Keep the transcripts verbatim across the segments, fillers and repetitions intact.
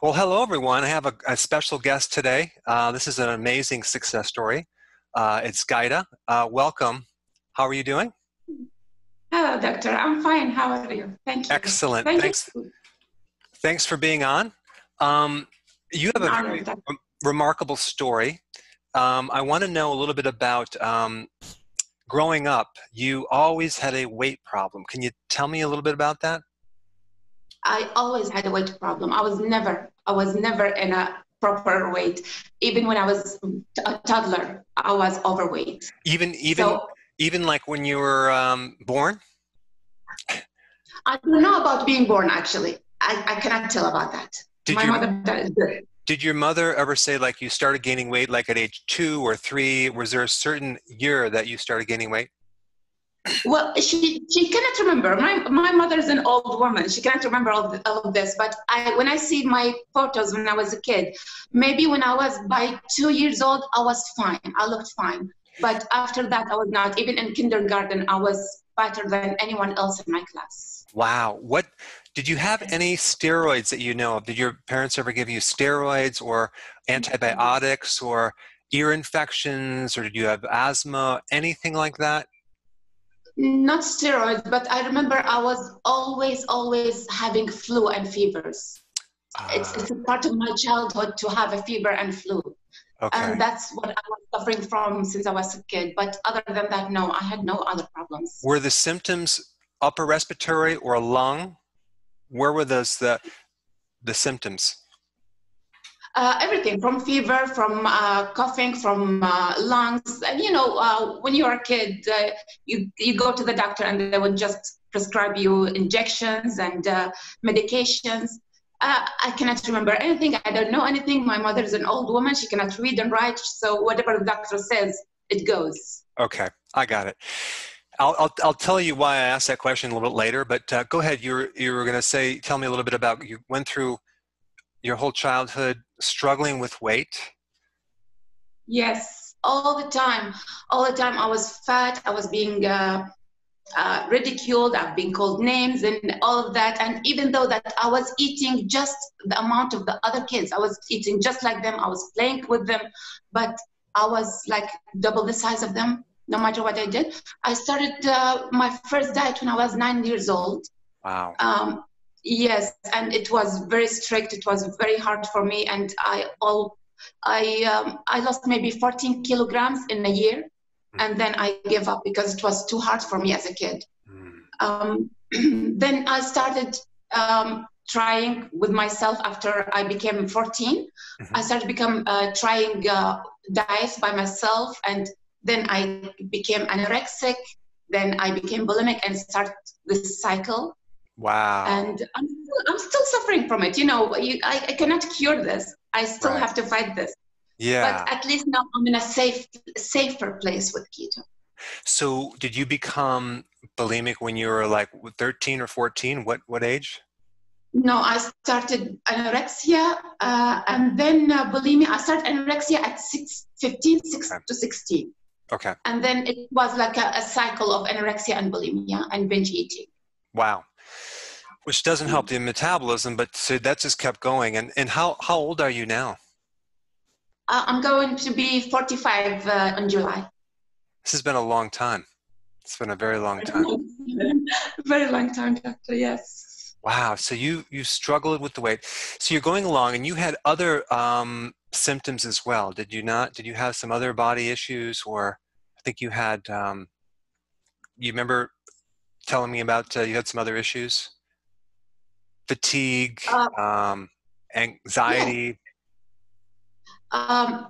Well, hello, everyone. I have a, a special guest today. Uh, this is an amazing success story. Uh, it's Ghaida. Uh, welcome. How are you doing? Hello, doctor. I'm fine. How are you? Thank you. Excellent. Thank Thanks. You. Thanks for being on. Um, you have a very remarkable story. Um, I want to know a little bit about um, growing up. You always had a weight problem. Can you tell me a little bit about that? I always had a weight problem. I was never, I was never in a proper weight. Even when I was a toddler, I was overweight. Even, even, so, even like when you were um, born? I don't know about being born, actually. I, I cannot tell about that. Did My your, mother does good. Did your mother ever say, like, you started gaining weight, like, at age two or three? Was there a certain year that you started gaining weight? Well, she, she cannot remember. My, my mother is an old woman. She cannot remember all, the, all of this. But I, when I see my photos when I was a kid, maybe when I was by two years old, I was fine. I looked fine. But after that, I was not. Even in kindergarten, I was fatter than anyone else in my class. Wow. What, did you have any steroids that you know of? Did your parents ever give you steroids or antibiotics or ear infections? Or did you have asthma, anything like that? Not steroids, but I remember I was always, always having flu and fevers. Uh, it's, it's a part of my childhood to have a fever and flu. Okay. And that's what I was suffering from since I was a kid. But other than that, no, I had no other problems. Were the symptoms upper respiratory or lung? Where were those the, the symptoms? Uh, everything from fever, from uh, coughing, from uh, lungs. And you know, uh, when you're a kid, uh, you, you go to the doctor and they would just prescribe you injections and uh, medications. Uh, I cannot remember anything. I don't know anything. My mother is an old woman. She cannot read and write. So whatever the doctor says, it goes. Okay, I got it. I'll, I'll, I'll tell you why I asked that question a little bit later, but uh, go ahead. You were, you were going to say, tell me a little bit about, you went through your whole childhood struggling with weight? Yes, all the time. All the time I was fat. I was being uh, uh, ridiculed. I've been called names and all of that. And even though that I was eating just the amount of the other kids, I was eating just like them. I was playing with them. But I was like double the size of them, no matter what I did. I started uh, my first diet when I was nine years old. Wow. Um, Yes, and it was very strict. It was very hard for me, and I all, I um, I lost maybe fourteen kilograms in a year, mm. and then I gave up because it was too hard for me as a kid. Mm. Um, then I started um, trying with myself after I became fourteen. Mm-hmm. I started become uh, trying uh, diets by myself, and then I became anorexic. Then I became bulimic and started this cycle. Wow. And I'm, I'm still suffering from it. You know, you, I, I cannot cure this. I still right. have to fight this. Yeah. But at least now I'm in a safe, safer place with keto. So did you become bulimic when you were like thirteen or fourteen? What, what age? No, I started anorexia uh, and then uh, bulimia. I started anorexia at six, fifteen, six okay. to sixteen. Okay. And then it was like a, a cycle of anorexia and bulimia and binge eating. Wow. Which doesn't help the metabolism, but so that just kept going. And, and how, how old are you now? Uh, I'm going to be forty-five uh, in July. This has been a long time. It's been a very long time. Very long time, doctor, yes. Wow. So you, you struggled with the weight. So you're going along and you had other um, symptoms as well. Did you not? Did you have some other body issues? Or I think you had, um, you remember telling me about uh, you had some other issues? Fatigue, uh, um, anxiety. Yeah. Um,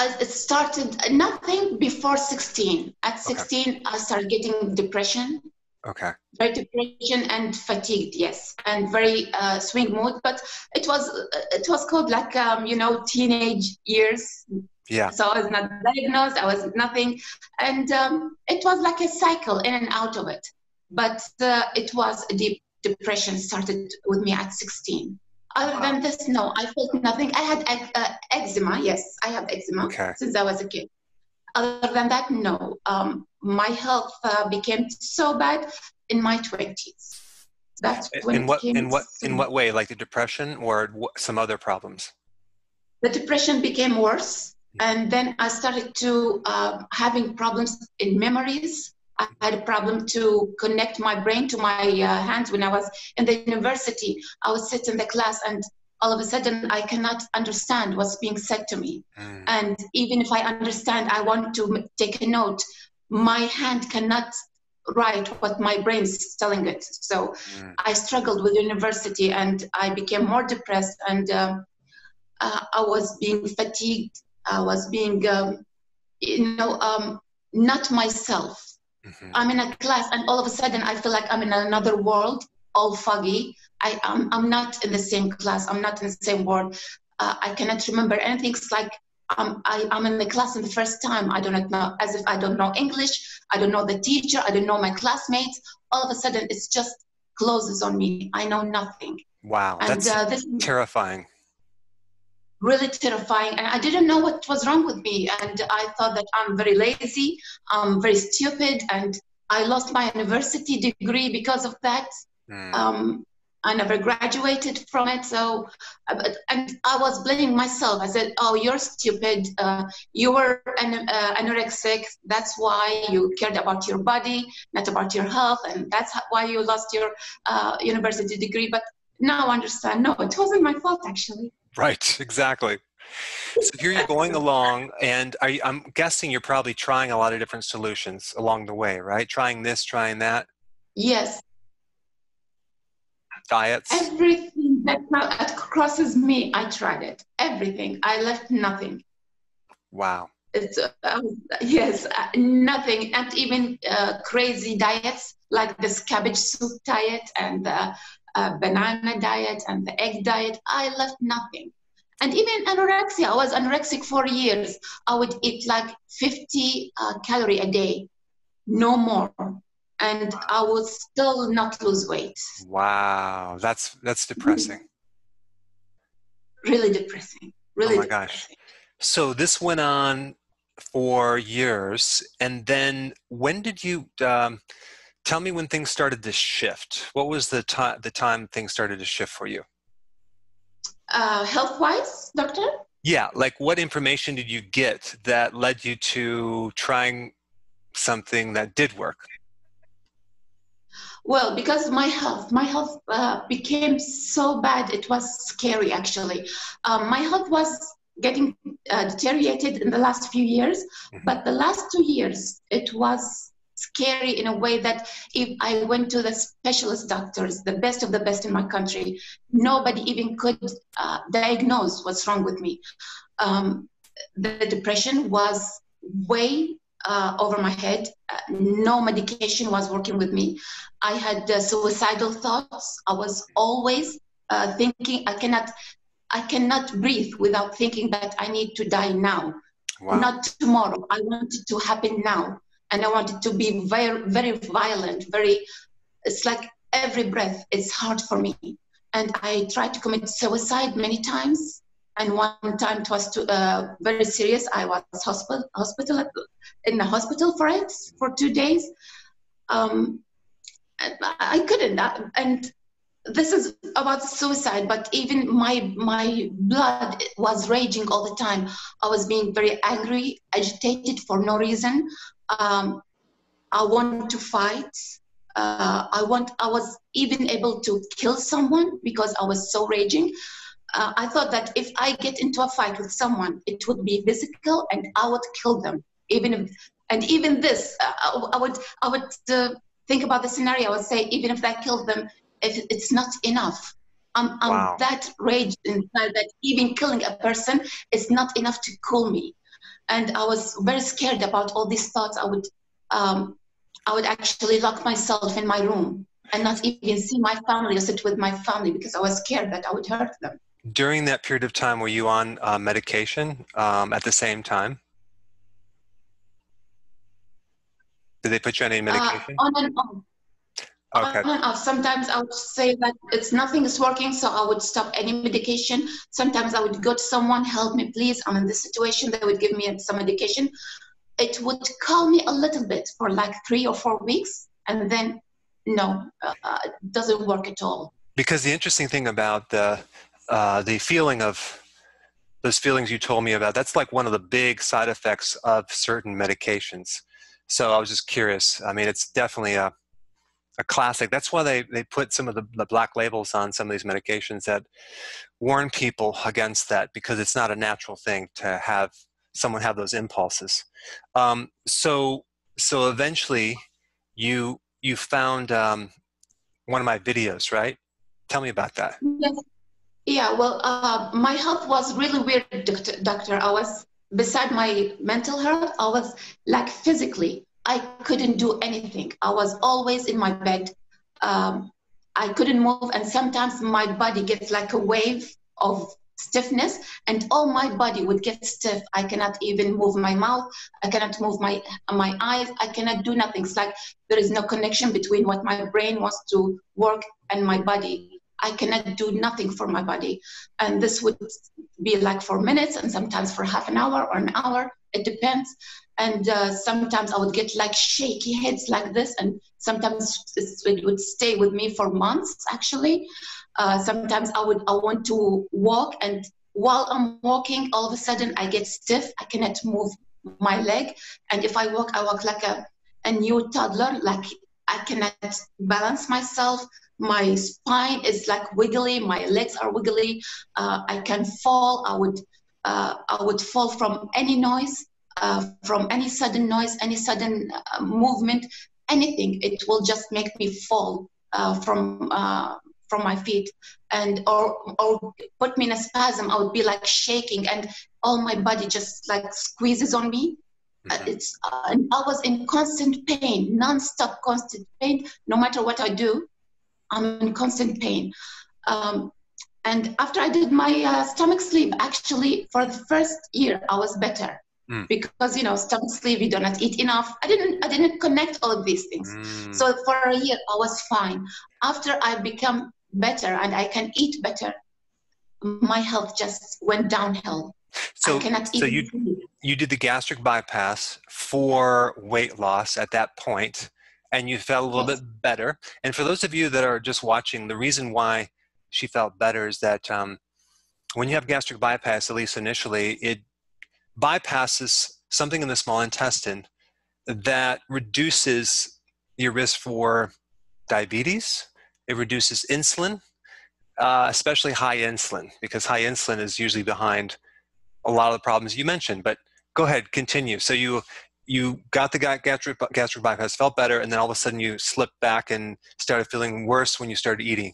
it started nothing before sixteen. At sixteen, okay. I started getting depression. Okay. Very depression and fatigued, yes, and very uh, swing mood. But it was it was called like um, you know, teenage years. Yeah. So I was not diagnosed. I was nothing, and um, it was like a cycle in and out of it. But uh, it was a deep. Depression started with me at sixteen. Other than this, no, I felt nothing. I had uh, eczema, yes, I have eczema okay. since I was a kid. Other than that, no. Um, my health uh, became so bad in my twenties. That's when in what it came in what to, in what way? Like the depression or some other problems? The depression became worse, and then I started to uh, having problems in memories. I had a problem to connect my brain to my uh, hands. When I was in the university, I would sit in the class and all of a sudden I cannot understand what's being said to me. Mm. And even if I understand, I want to take a note, my hand cannot write what my brain's telling it. So mm. I struggled with university and I became more depressed, and uh, uh, I was being fatigued. I was being, um, you know, um, not myself. Mm-hmm. I'm in a class and all of a sudden I feel like I'm in another world, all foggy. I, I'm, I'm not in the same class. I'm not in the same world. Uh, I cannot remember anything. It's like um, I, I'm in the class in the first time. I don't know, as if I don't know English. I don't know the teacher. I don't know my classmates. All of a sudden, it's just closes on me. I know nothing. Wow, and, that's uh, this terrifying. Really terrifying, and I didn't know what was wrong with me, and I thought that I'm very lazy, I'm very stupid, and I lost my university degree because of that. Mm. Um, I never graduated from it, so and I was blaming myself. I said, "Oh, you're stupid. Uh, you were an, uh, anorexic. That's why you cared about your body, not about your health, and that's why you lost your uh, university degree." But now I understand. No, it wasn't my fault, actually. Right, exactly. So here you're going along, and are you, I'm guessing you're probably trying a lot of different solutions along the way, right? Trying this, trying that. Yes. Diets. Everything that, that crosses me, I tried it. Everything. I left nothing. Wow. It's, uh, yes, uh, nothing. Not even uh, crazy diets like this cabbage soup diet and the uh, Uh, banana diet and the egg diet. I left nothing. And even anorexia, I was anorexic for years. I would eat like fifty uh, calories a day, no more. And I would still not lose weight. Wow, that's, that's depressing. Really depressing, really depressing. Oh my gosh. So this went on for years. And then when did you... Um, Tell me when things started to shift. What was the time the time things started to shift for you? Uh, health-wise, doctor? Yeah, like what information did you get that led you to trying something that did work? Well, because my health, my health uh, became so bad, it was scary actually. Um, my health was getting uh, deteriorated in the last few years, mm-hmm. but the last two years, it was scary in a way that if I went to the specialist doctors, the best of the best in my country, nobody even could uh, diagnose what's wrong with me. Um, the depression was way uh, over my head. Uh, no medication was working with me. I had uh, suicidal thoughts. I was always uh, thinking, I cannot, I cannot breathe without thinking that I need to die now, wow. not tomorrow. I want it to happen now. And I wanted to be very, very violent, very, it's like every breath, it's hard for me. And I tried to commit suicide many times. And one time it was too, uh, very serious. I was hospital, hospital, in the hospital for it, for two days. Um, I couldn't, and this is about suicide, but even my, my blood was raging all the time. I was being very angry, agitated for no reason. Um, I want to fight. Uh, I want. I was even able to kill someone because I was so raging. Uh, I thought that if I get into a fight with someone, it would be physical, and I would kill them. Even if, and even this, uh, I, I would. I would uh, think about the scenario. I would say, even if I killed them, if it's not enough. I'm, I'm wow. that rage inside that even killing a person is not enough to cool me. And I was very scared about all these thoughts. I would, um, I would actually lock myself in my room and not even see my family or sit with my family because I was scared that I would hurt them. During that period of time, were you on uh, medication um, at the same time? Did they put you on any medication? Uh, on and off. Okay. On and off. Sometimes I would say that it's nothing is working, so I would stop any medication. Sometimes I would go to someone, help me, please. I'm in this situation. They would give me some medication. It would calm me a little bit for like three or four weeks, and then no, uh, it doesn't work at all. Because the interesting thing about the, uh, the feeling of, those feelings you told me about, that's like one of the big side effects of certain medications. So I was just curious. I mean, it's definitely a, a classic. That's why they, they put some of the, the black labels on some of these medications that warn people against that, because it's not a natural thing to have someone have those impulses. Um, so, so eventually you, you found um, one of my videos, right? Tell me about that. Yes. Yeah, well, uh, my health was really weird, doctor. I was, beside my mental health, I was like physically, I couldn't do anything. I was always in my bed. Um, I couldn't move. And sometimes my body gets like a wave of stiffness, and all my body would get stiff. I cannot even move my mouth. I cannot move my, my eyes. I cannot do nothing. It's like there is no connection between what my brain wants to work and my body. I cannot do nothing for my body. And this would be like for minutes, and sometimes for half an hour or an hour. It depends. And uh, sometimes I would get like shaky heads like this. And sometimes it would stay with me for months, actually. Uh, sometimes I would, I want to walk, and while I'm walking, all of a sudden I get stiff. I cannot move my leg. And if I walk, I walk like a, a new toddler. Like I cannot balance myself. My spine is like wiggly. My legs are wiggly. Uh, I can fall. I would, uh, I would fall from any noise, uh, from any sudden noise, any sudden uh, movement, anything. It will just make me fall uh, from uh, from my feet, and or or put me in a spasm. I would be like shaking, and all my body just like squeezes on me. Uh, it's uh, and I was in constant pain, non-stop, constant pain. No matter what I do, I'm in constant pain. Um, and after I did my uh, stomach sleep, actually, for the first year, I was better. Mm. Because, you know, stomach sleep, you do not eat enough. I didn't, I didn't connect all of these things. Mm. So for a year, I was fine. After I become better and I can eat better, my health just went downhill. So, I cannot eat. So you, you did the gastric bypass for weight loss at that point. And you felt a little yes. bit better. And for those of you that are just watching, the reason why she felt better is that um, when you have gastric bypass, at least initially, it bypasses something in the small intestine that reduces your risk for diabetes. It reduces insulin, uh, especially high insulin, because high insulin is usually behind a lot of the problems you mentioned. But go ahead, continue. So you... you got the gastric, gastric bypass, felt better, and then all of a sudden you slipped back and started feeling worse when you started eating.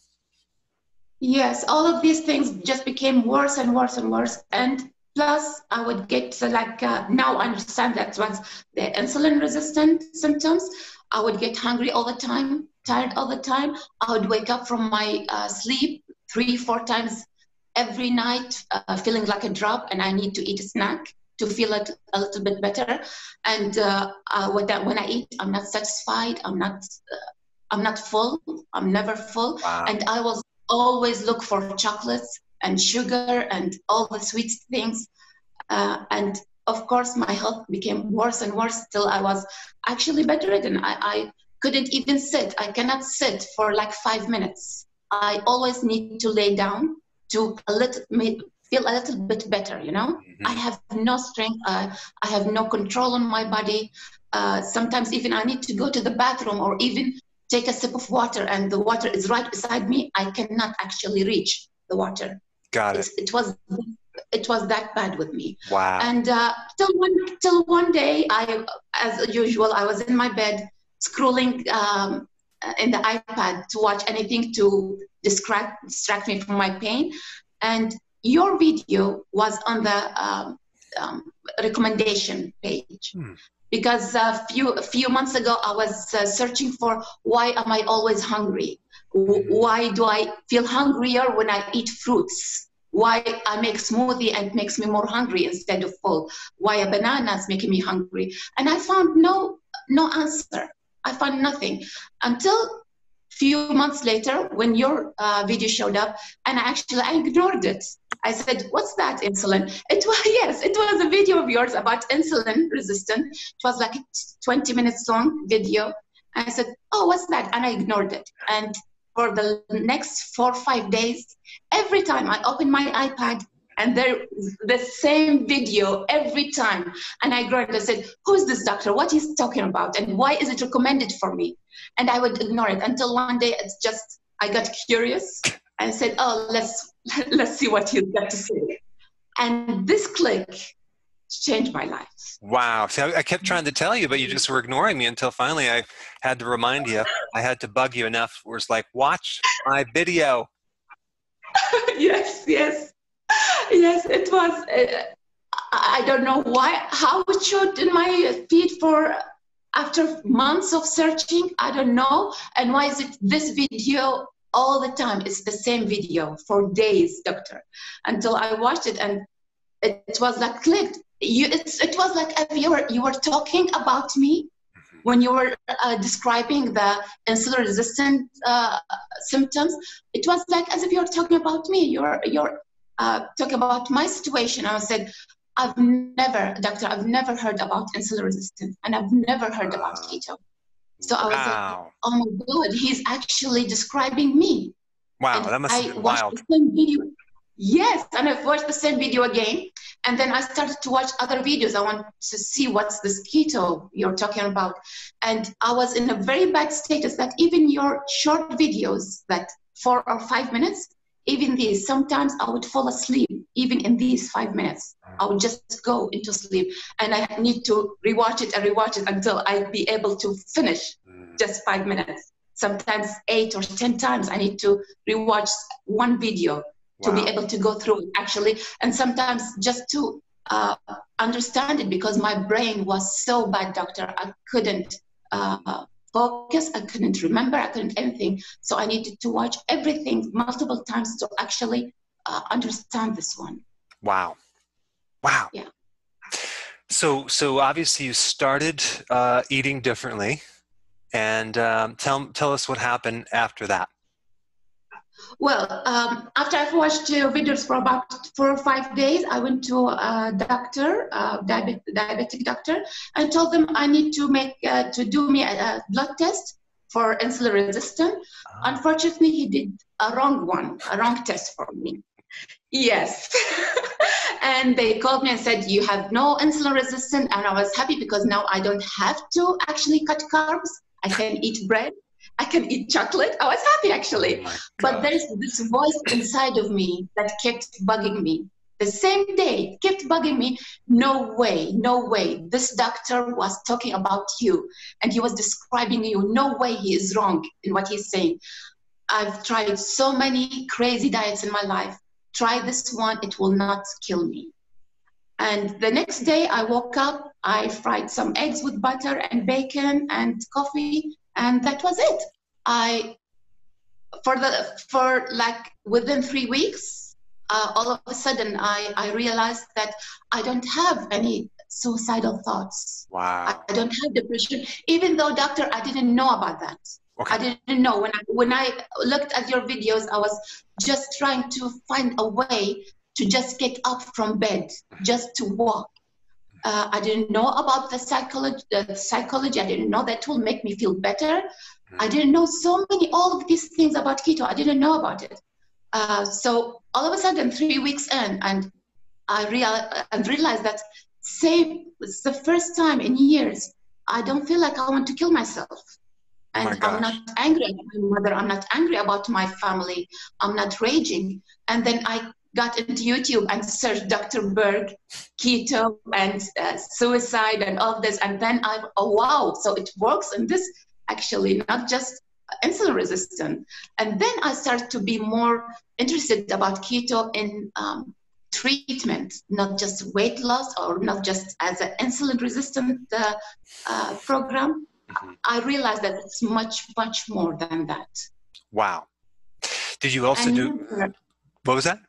Yes, all of these things just became worse and worse and worse. And plus, I would get to like, uh, now I understand that once the insulin-resistant symptoms, I would get hungry all the time, tired all the time. I would wake up from my uh, sleep three, four times every night, uh, feeling like a drop, and I need to eat a snack to feel it a little bit better. And uh, uh, with that, when I eat, I'm not satisfied. I'm not, uh, I'm not full. I'm never full. Wow. And I will always look for chocolates and sugar and all the sweet things. Uh, and of course, my health became worse and worse till I was actually bedridden. I, I couldn't even sit. I cannot sit for like five minutes. I always need to lay down to a little bit, feel a little bit better, you know? Mm-hmm. I have no strength. Uh, I have no control on my body. Uh, sometimes even I need to go to the bathroom or even take a sip of water, and the water is right beside me. I cannot actually reach the water. Got it. It, it was it was that bad with me. Wow. And uh, till, one, till one day, I, as usual, I was in my bed scrolling um, in the iPad to watch anything to distract, distract me from my pain. And your video was on the um, um, recommendation page. Hmm. Because a few, a few months ago, I was uh, searching for, why am I always hungry? W why do I feel hungrier when I eat fruits? Why I make smoothie and it makes me more hungry instead of full? Why a banana is making me hungry? And I found no, no answer. I found nothing until few months later, when your uh, video showed up, and I actually I ignored it. I said, "What's that, insulin?" It was yes, it was a video of yours about insulin resistance. It was like a twenty minutes long video, I said, oh, what's that? And I ignored it. And for the next four or five days, every time I opened my iPad, and they're the same video every time. And I grabbed and said, who is this doctor? What is he talking about? And why is it recommended for me? And I would ignore it until one day it's just, I got curious and said, oh, let's, let's see what he's got to say. And this click changed my life. Wow. See, I kept trying to tell you, but you just were ignoring me until finally I had to remind you. I had to bug you enough where it's like, watch my video. Yes, yes. Yes, it was, uh, I don't know why, how it showed in my feed for after months of searching, I don't know. And why is it this video all the time? It's the same video for days, doctor, until I watched it and it, it was like clicked. You, it's, it was like a viewer, you were talking about me when you were uh, describing the insulin-resistant uh, symptoms. It was like as if you were talking about me, you're, you're, Uh, talk about my situation. I said, I've never, doctor, I've never heard about insulin resistance and I've never heard about keto. So I was wow. like, oh my God, he's actually describing me. Wow, and that must have been wild. The same video. Yes, and I've watched the same video again. And then I started to watch other videos. I want to see what's this keto you're talking about. And I was in a very bad status that even your short videos, that four or five minutes, even these, sometimes I would fall asleep, even in these five minutes. I would just go into sleep. And I need to rewatch it and rewatch it until I'd be able to finish just five minutes. Sometimes eight or ten times I need to rewatch one video to wow. be able to go through it, actually. And sometimes just to uh, understand it, because my brain was so bad, doctor. I couldn't uh, focus, I couldn't remember, I couldn't anything. So I needed to watch everything multiple times to actually uh, understand this one. Wow. Wow. Yeah. So, so obviously you started uh, eating differently, and um, tell, tell us what happened after that. Well, um, after I've watched your videos for about four or five days, I went to a doctor, a diabetic, diabetic doctor, and told them I need to make uh, to do me a, a blood test for insulin resistance. Oh. Unfortunately, he did a wrong one, a wrong test for me. Yes. And they called me and said, you have no insulin resistance. And I was happy because now I don't have to actually cut carbs. I can eat bread. I can eat chocolate. I was happy, actually. Oh, but there's this voice inside of me that kept bugging me. The same day, it kept bugging me. No way, no way. This doctor was talking about you, and he was describing you. No way he is wrong in what he's saying. I've tried so many crazy diets in my life. Try this one. It will not kill me. And the next day, I woke up. I fried some eggs with butter and bacon and coffee. And that was it. I, for the, for like within three weeks, uh, all of a sudden I, I realized that I don't have any suicidal thoughts. Wow. I, I don't have depression, even though, doctor, I didn't know about that. Okay. I didn't know. When I, when I looked at your videos, I was just trying to find a way to just get up from bed, just to walk. Uh, I didn't know about the psychology, the psychology. I didn't know that will make me feel better. Mm. I didn't know so many, all of these things about keto. I didn't know about it. Uh, so all of a sudden, three weeks in, and I, real, I realized that same, it's the first time in years, I don't feel like I want to kill myself. And oh my gosh. I'm not angry at my mother. I'm not angry about my family. I'm not raging. And then I got into YouTube and searched Doctor Berg, keto, and uh, suicide, and all this. And then I, oh, wow, so it works in this, actually, not just insulin resistant. And then I started to be more interested about keto in um, treatment, not just weight loss or not just as an insulin resistant uh, uh, program. Mm-hmm. I realized that it's much, much more than that. Wow. Did you also and do, what was that?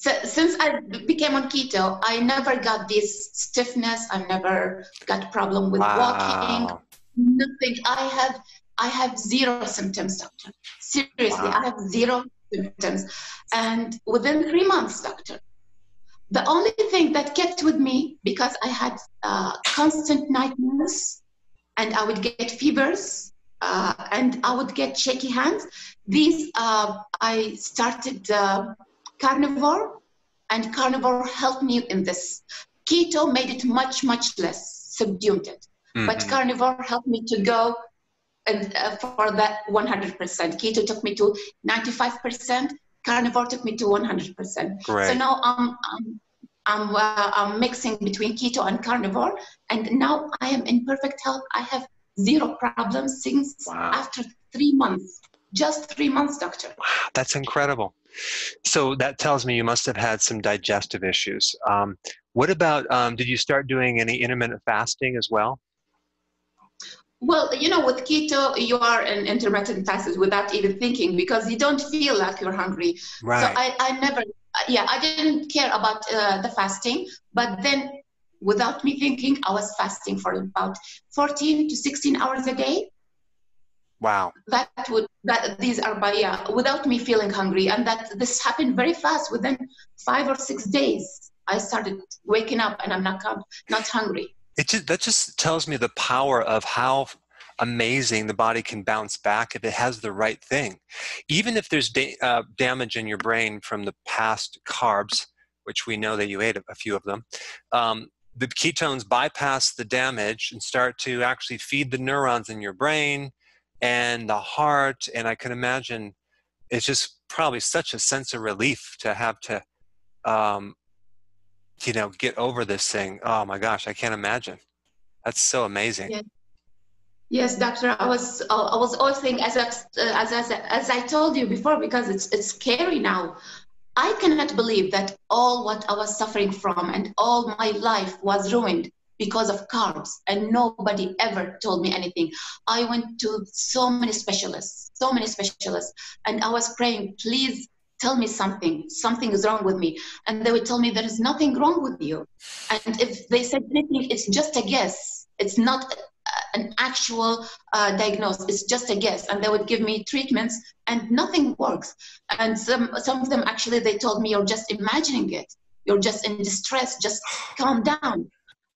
So since I became on keto, I never got this stiffness. I never got problem with wow. walking, nothing. I have, I have zero symptoms, doctor. Seriously, wow. I have zero symptoms. And within three months, doctor, the only thing that kept with me, because I had uh, constant nightmares and I would get fevers, uh, and I would get shaky hands. These, uh, I started uh, carnivore, and carnivore helped me in this. Keto made it much, much less, subdued it. Mm-hmm. But carnivore helped me to go and, uh, for that one hundred percent. Keto took me to ninety-five percent. Carnivore took me to one hundred percent. Great. So now I'm, I'm, I'm, uh, I'm mixing between keto and carnivore. And now I am in perfect health. I have zero problems since wow. after three months. Just three months, doctor. Wow, that's incredible. So that tells me you must have had some digestive issues. Um, what about, um, did you start doing any intermittent fasting as well? Well, you know, with keto, you are in intermittent fasting without even thinking because you don't feel like you're hungry. Right. So I, I never, yeah, I didn't care about uh, the fasting, but then without me thinking, I was fasting for about fourteen to sixteen hours a day. Wow. That would, that these are by, yeah, without me feeling hungry. And that this happened very fast. Within five or six days, I started waking up and I'm not, not hungry. It just, that just tells me the power of how amazing the body can bounce back if it has the right thing. Even if there's da uh, damage in your brain from the past carbs, which we know that you ate a few of them, um, the ketones bypass the damage and start to actually feed the neurons in your brain and the heart. And I can imagine it's just probably such a sense of relief to have to, um, you know, get over this thing. Oh my gosh, I can't imagine. That's so amazing. Yeah. Yes, doctor, I was, uh, I was always thinking, as, I, uh, as, as, as I told you before, because it's, it's scary now. I cannot believe that all what I was suffering from and all my life was ruined because of carbs, and nobody ever told me anything. I went to so many specialists, so many specialists, and I was praying, please tell me something, something is wrong with me. And they would tell me there is nothing wrong with you. And if they said anything, it's just a guess. It's not an actual uh, diagnosis, it's just a guess. And they would give me treatments and nothing works. And some, some of them actually, they told me, you're just imagining it. You're just in distress, just calm down.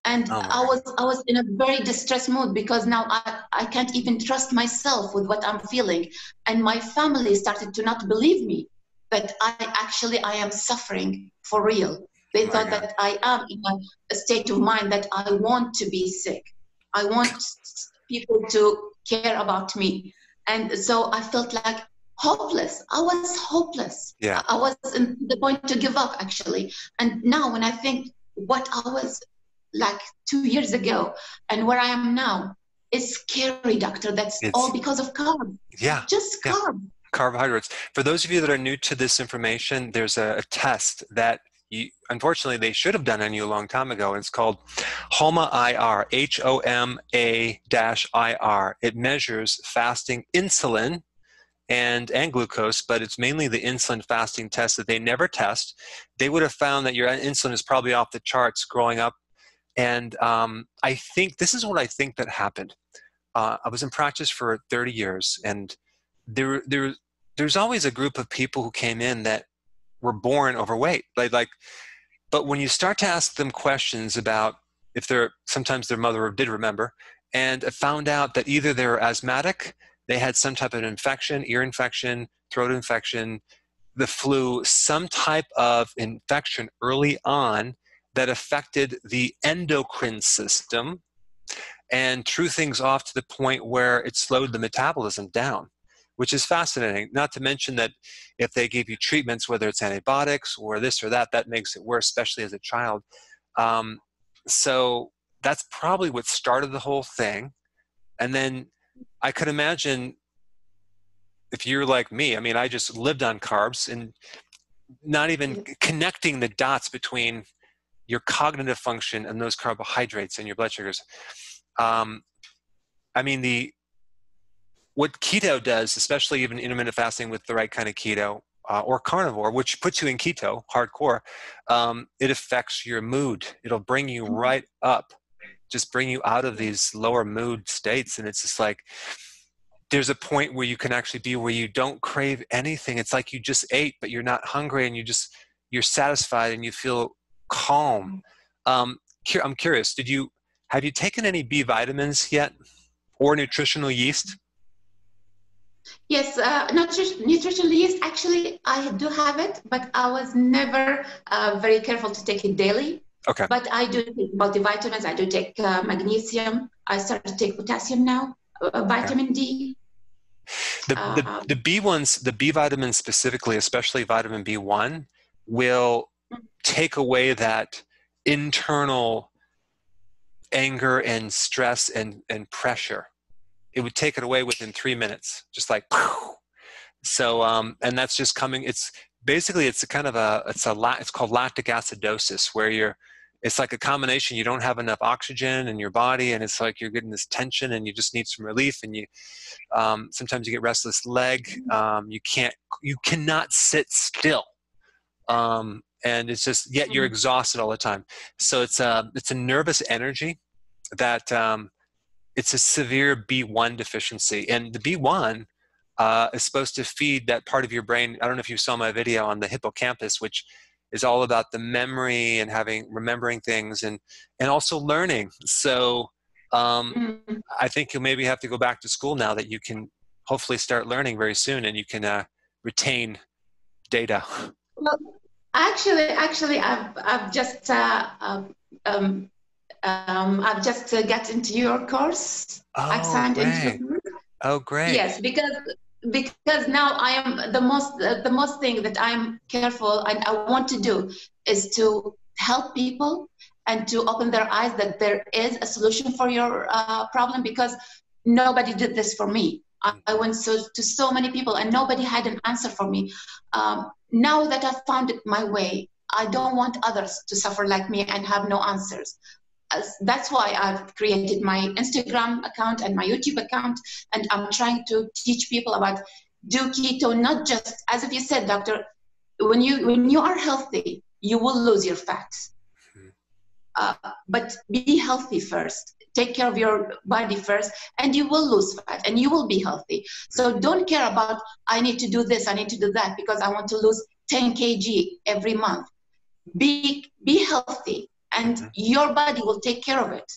And oh I was I was in a very distressed mood because now I, I can't even trust myself with what I'm feeling. And my family started to not believe me that I actually I am suffering for real. They oh thought God. that I am in a state of mind that I want to be sick. I want people to care about me. And so I felt like hopeless. I was hopeless. Yeah. I was in the point to give up actually. And now when I think what I was like two years ago and where I am now, it's scary, doctor. That's it's, all because of carbs. Yeah. Just yeah. carbs. Carbohydrates. For those of you that are new to this information, there's a, a test that you, unfortunately they should have done on you a long time ago. It's called HOMA I R, H O M A I R. It measures fasting insulin and, and glucose, but it's mainly the insulin fasting test that they never test. They would have found that your insulin is probably off the charts growing up. And um, I think, this is what I think that happened. Uh, I was in practice for thirty years, and there, there, there's always a group of people who came in that were born overweight. Like, like, but when you start to ask them questions about if they're, sometimes their mother did remember, and I found out that either they were asthmatic, they had some type of infection, ear infection, throat infection, the flu, some type of infection early on, that affected the endocrine system and threw things off to the point where it slowed the metabolism down, which is fascinating. Not to mention that if they gave you treatments, whether it's antibiotics or this or that, that makes it worse, especially as a child. Um, so that's probably what started the whole thing. And then I could imagine if you're like me, I mean, I just lived on carbs and not even connecting the dots between your cognitive function and those carbohydrates and your blood sugars. Um, I mean, the what keto does, especially even intermittent fasting with the right kind of keto uh, or carnivore, which puts you in keto, hardcore, um, it affects your mood. It'll bring you right up, just bring you out of these lower mood states. And it's just like, there's a point where you can actually be where you don't crave anything. It's like you just ate, but you're not hungry and you just, you're satisfied and you feel calm. Um, I'm curious, did you, have you taken any B vitamins yet? or nutritional yeast? Yes, uh, nutri nutritional yeast, actually, I do have it, but I was never uh, very careful to take it daily. Okay. But I do take multivitamins, I do take uh, magnesium, I started to take potassium now, uh, vitamin okay. D. The, uh, the, the B ones, the B vitamins specifically, especially vitamin B one, will take away that internal anger and stress and, and pressure. It would take it away within three minutes, just like, poof. So, um, and that's just coming, it's basically, it's a kind of a, it's a, it's called lactic acidosis, where you're, it's like a combination, you don't have enough oxygen in your body, and it's like you're getting this tension, and you just need some relief, and you, um, sometimes you get restless leg, um, you can't, you cannot sit still. Um, and it's just, yet you're exhausted all the time. So it's a, it's a nervous energy that, um, it's a severe B one deficiency. And the B one uh, is supposed to feed that part of your brain. I don't know if you saw my video on the hippocampus, which is all about the memory and having remembering things and, and also learning. So um, mm-hmm. I think you'll maybe have to go back to school now that you can hopefully start learning very soon, and you can uh, retain data. Well, actually, actually, I've, I've just... Uh, um, Um, I've just uh, got into your course. Oh, I signed into. Oh, great! Yes, because because now I am the most uh, the most thing that I'm careful and I want to do is to help people and to open their eyes that there is a solution for your uh, problem, because nobody did this for me. I, I went so, to so many people and nobody had an answer for me. Um, now that I've found it my way, I don't want others to suffer like me and have no answers. That's why I've created my Instagram account and my YouTube account, and I'm trying to teach people about do keto, not just, as if you said, doctor, when you, when you are healthy, you will lose your fat. Mm-hmm. uh, but be healthy first. Take care of your body first, and you will lose fat, and you will be healthy. So don't care about, I need to do this, I need to do that, because I want to lose ten kilograms every month. Be, be healthy. And your body will take care of it.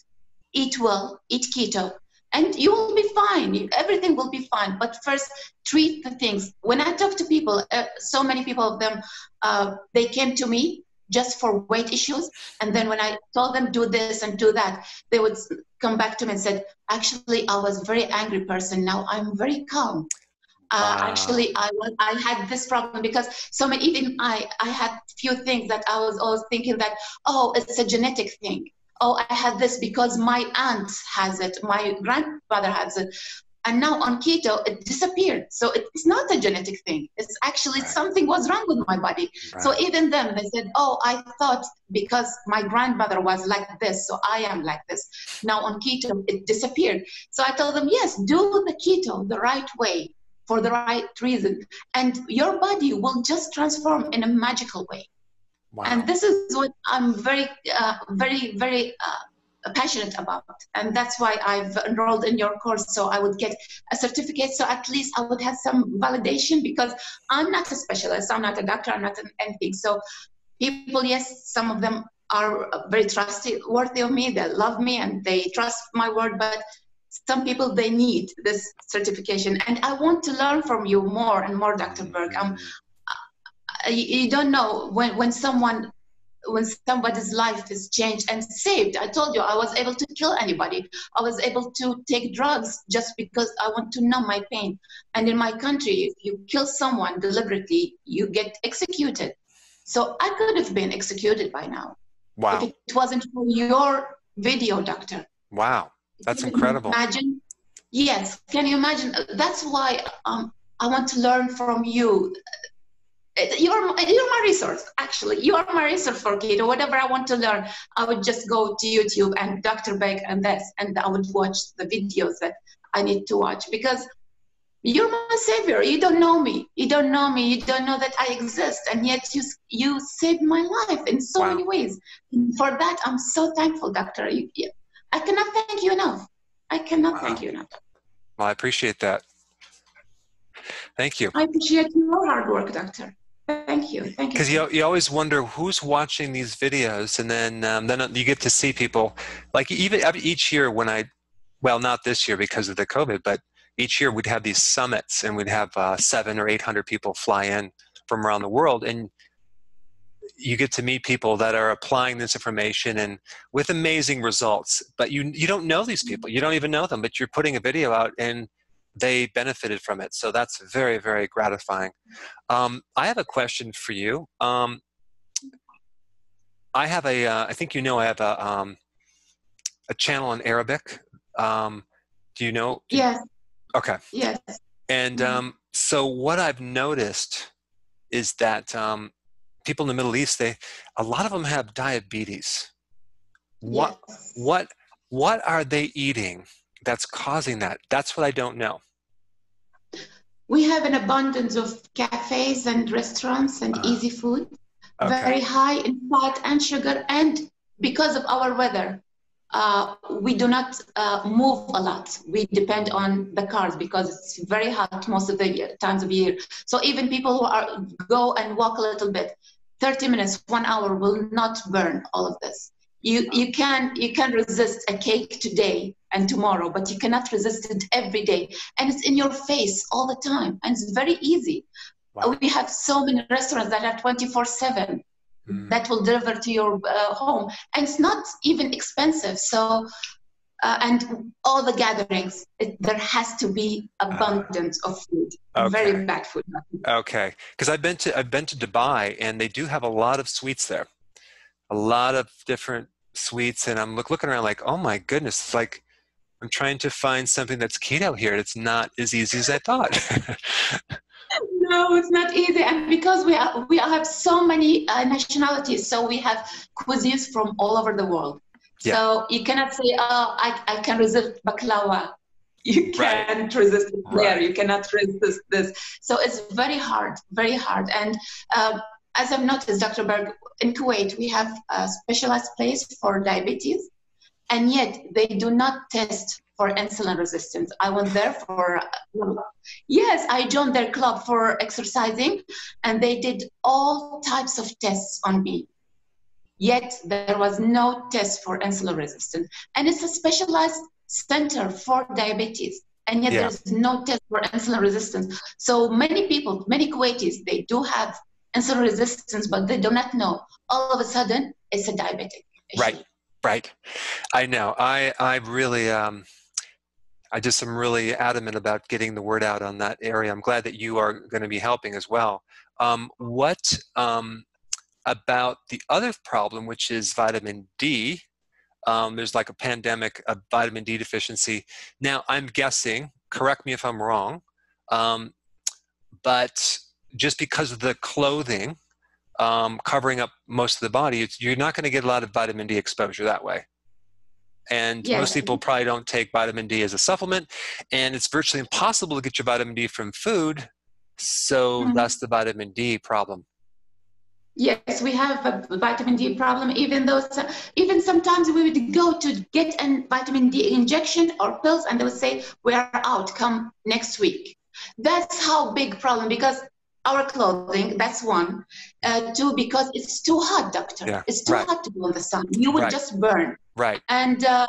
Eat well, eat keto, and you will be fine. Everything will be fine. But first, treat the things. When I talk to people, uh, so many people of them, uh, they came to me just for weight issues. And then when I told them, do this and do that, they would come back to me and said, actually, I was a very angry person. Now I'm very calm. Uh, wow. Actually, I, I had this problem because so many, even I, I had few things that I was always thinking that, oh, it's a genetic thing. Oh, I had this because my aunt has it, my grandfather has it. And now on keto, it disappeared. So it's not a genetic thing. It's actually right. Something was wrong with my body. Right. So even them, they said, oh, I thought because my grandmother was like this, so I am like this. Now on keto, it disappeared. So I told them, yes, do the keto the right way, for the right reason, and your body will just transform in a magical way. Wow. And this is what I'm very, uh, very, very uh, passionate about. And that's why I've enrolled in your course, so I would get a certificate, so at least I would have some validation, because I'm not a specialist, I'm not a doctor, I'm not an anything. So people, yes, some of them are very trustworthy of me, they love me, and they trust my word, but some people, they need this certification. And I want to learn from you more and more, Doctor Berg. Um, you don't know when, when someone, when somebody's life is changed and saved. I told you, I was able to kill anybody. I was able to take drugs just because I want to numb my pain. And in my country, if you kill someone deliberately, you get executed. So I could have been executed by now. Wow. If it wasn't for your video, doctor. Wow. That's incredible. Imagine, yes. Can you imagine? That's why um, I want to learn from you. You're, you're my resource, actually. You are my resource for keto. Whatever I want to learn, I would just go to YouTube and Doctor Berg and this, and I would watch the videos that I need to watch, because you're my savior. You don't know me. You don't know me. You don't know that I exist, and yet you, you saved my life in so wow. many ways. For that, I'm so thankful, Doctor. You, yeah. I cannot thank you enough. I cannot wow. thank you enough. Well, I appreciate that. Thank you. I appreciate your hard work, doctor. Thank you. Thank you. Because you, you always wonder who's watching these videos, and then um, then you get to see people. Like even each year when I well, not this year because of the COVID, but each year we'd have these summits, and we'd have uh, seven or eight hundred people fly in from around the world, and you get to meet people that are applying this information and with amazing results. But you you don't know these people, you don't even know them, but you're putting a video out and they benefited from it. So that's very, very gratifying. Um, I have a question for you. Um, I have a, uh, I think you know I have a, um, a channel in Arabic. Um, do you know? Yes. Okay. Yes. And um, so what I've noticed is that um, people in the Middle East, they, a lot of them have diabetes. What, yes. what, what are they eating that's causing that? That's what I don't know. We have an abundance of cafes and restaurants and uh, easy food, okay. very high in fat and sugar, and because of our weather, uh, we do not uh, move a lot. We depend on the cars because it's very hot most of the year, times of year. So even people who are, go and walk a little bit, thirty minutes, one hour will not burn all of this. You, you, can, you can resist a cake today and tomorrow, but you cannot resist it every day. And it's in your face all the time. And it's very easy. Wow. We have so many restaurants that are twenty-four seven mm. that will deliver to your uh, home. And it's not even expensive. So, uh, and all the gatherings, it, there has to be abundance uh, of food, okay. very bad food. Okay. Because I've been to, I've been to Dubai, and they do have a lot of sweets there. A lot of different sweets, and I'm look, looking around like, oh my goodness, it's like I'm trying to find something that's keto here. It's not as easy as I thought. No, it's not easy. And because we, are, we have so many uh, nationalities, so we have cuisines from all over the world. Yeah. So you cannot say, oh, I, I can resist baklava. You can't right. resist it there. Right. You cannot resist this. So it's very hard, very hard. And um, as I've noticed, Doctor Berg, in Kuwait, we have a specialized place for diabetes, and yet they do not test for insulin resistance. I went there for, yes, I joined their club for exercising, and they did all types of tests on me. Yet there was no test for insulin resistance. And it's a specialized center for diabetes. And yet yeah. there's no test for insulin resistance. So many people, many Kuwaitis, they do have insulin resistance, but they do not know. All of a sudden, it's a diabetic issue. Right, right. I know. I, I really, um, I just am really adamant about getting the word out on that area. I'm glad that you are going to be helping as well. Um, what um, about the other problem, which is vitamin D? Um, there's like a pandemic of vitamin D deficiency. Now, I'm guessing, correct me if I'm wrong, um, but just because of the clothing um, covering up most of the body, it's, you're not going to get a lot of vitamin D exposure that way. And yeah. most people probably don't take vitamin D as a supplement, and it's virtually impossible to get your vitamin D from food. So mm-hmm. that's the vitamin D problem. Yes, we have a vitamin D problem, even though even sometimes we would go to get a vitamin D injection or pills, and they would say, we are out, come next week. That's how big problem, because our clothing, that's one. Uh, two, because it's too hot, doctor. Yeah, it's too right. hot to be in the sun. You would right. just burn. Right. And uh,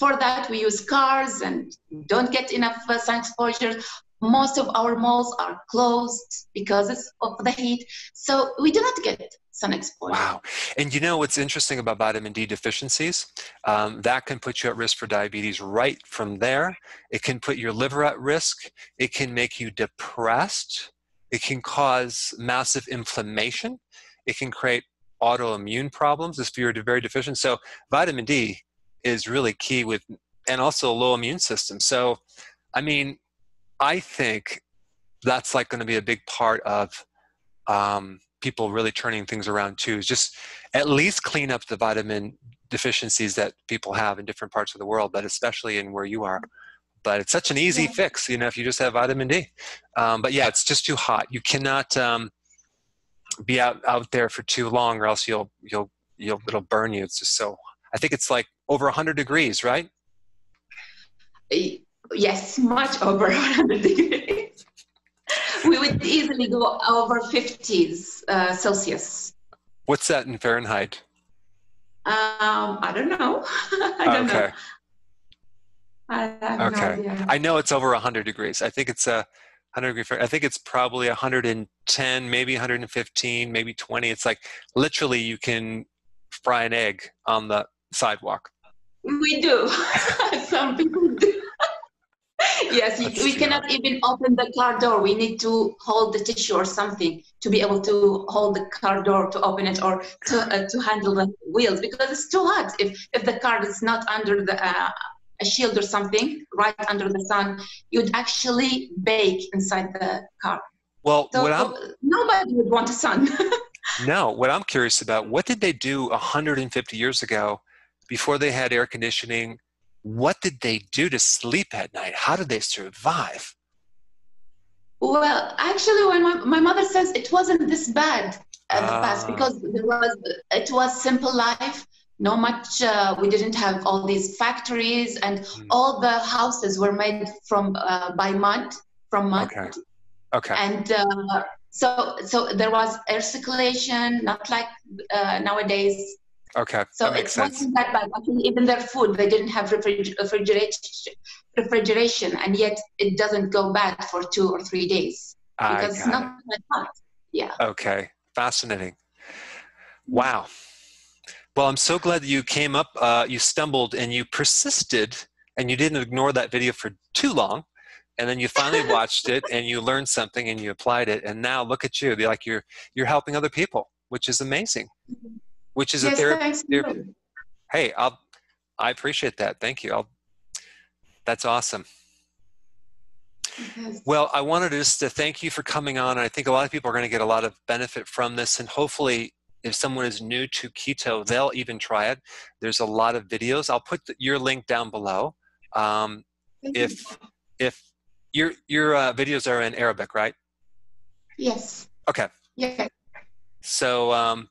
for that, we use cars and don't get enough uh, sun exposure. Most of our malls are closed because it's of the heat. So we do not get sun exposure. Wow. And you know what's interesting about vitamin D deficiencies? Um, that can put you at risk for diabetes right from there. It can put your liver at risk. It can make you depressed. It can cause massive inflammation. It can create autoimmune problems if you're very deficient. So vitamin D is really key with, and also a low immune system. So, I mean, I think that's like going to be a big part of um, people really turning things around too, is just at least clean up the vitamin deficiencies that people have in different parts of the world, but especially in where you are. But it's such an easy yeah. fix, you know, if you just have vitamin D. Um, but yeah, it's just too hot. You cannot um, be out, out there for too long, or else you'll, you'll, you'll, it'll burn you. It's just so, I think it's like over one hundred degrees, right? Yes, much over one hundred degrees. We would easily go over fifties uh, Celsius. What's that in Fahrenheit? Um, I don't know. I don't okay. know. I have okay. no idea. I know it's over one hundred degrees. I think it's a one hundred degree. I think it's probably one hundred ten, maybe one hundred fifteen, maybe twenty. It's like literally you can fry an egg on the sidewalk. We do. Some people do. Yes, That's we cannot hard. even open the car door. We need to hold the tissue or something to be able to hold the car door to open it, or to uh, to handle the wheels, because it's too hot. If if the car is not under the uh, a shield or something, right under the sun, you'd actually bake inside the car. Well, so what I'm, nobody would want a sun. No, what I'm curious about, what did they do one hundred fifty years ago before they had air conditioning? What did they do to sleep at night? How did they survive? Well, actually, when my, my mother says it wasn't this bad in uh, the past, because there was, it was simple life. No much, uh, we didn't have all these factories, and mm. all the houses were made from uh, by mud, from mud. Okay. Okay. And uh, so, so there was air circulation, not like uh, nowadays. Okay. So it wasn't that bad. I mean, even their food, they didn't have refrigeration, and yet it doesn't go bad for two or three days because it's not that hot. Yeah. Okay. Fascinating. Wow. Well, I'm so glad that you came up, uh, you stumbled, and you persisted, and you didn't ignore that video for too long, and then you finally watched it, and you learned something, and you applied it, and now look at you, like you're you're helping other people, which is amazing, which is yes, a therapy. therapy. Hey, I'll, I appreciate that. Thank you. I'll, that's awesome. Yes. Well, I wanted just to thank you for coming on, and I think a lot of people are going to get a lot of benefit from this, and hopefully, if someone is new to keto, they'll even try it. There's a lot of videos. I'll put the, your link down below. Um, if if your your uh, videos are in Arabic, right? Yes. Okay. Yeah. So um,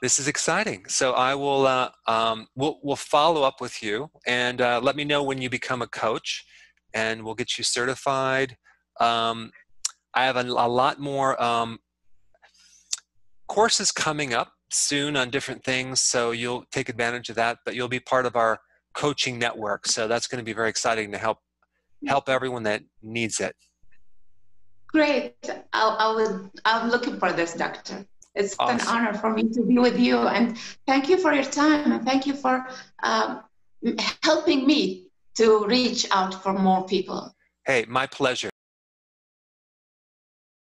this is exciting. So I will uh, um, we'll we'll follow up with you, and uh, let me know when you become a coach, and we'll get you certified. Um, I have a, a lot more. Um, courses coming up soon on different things, so you'll take advantage of that, but you'll be part of our coaching network, so that's going to be very exciting to help help everyone that needs it. Great. I'll, I will, I'm looking for this, doctor. It's awesome. An honor for me to be with you, and thank you for your time, and thank you for um, helping me to reach out for more people. Hey, my pleasure.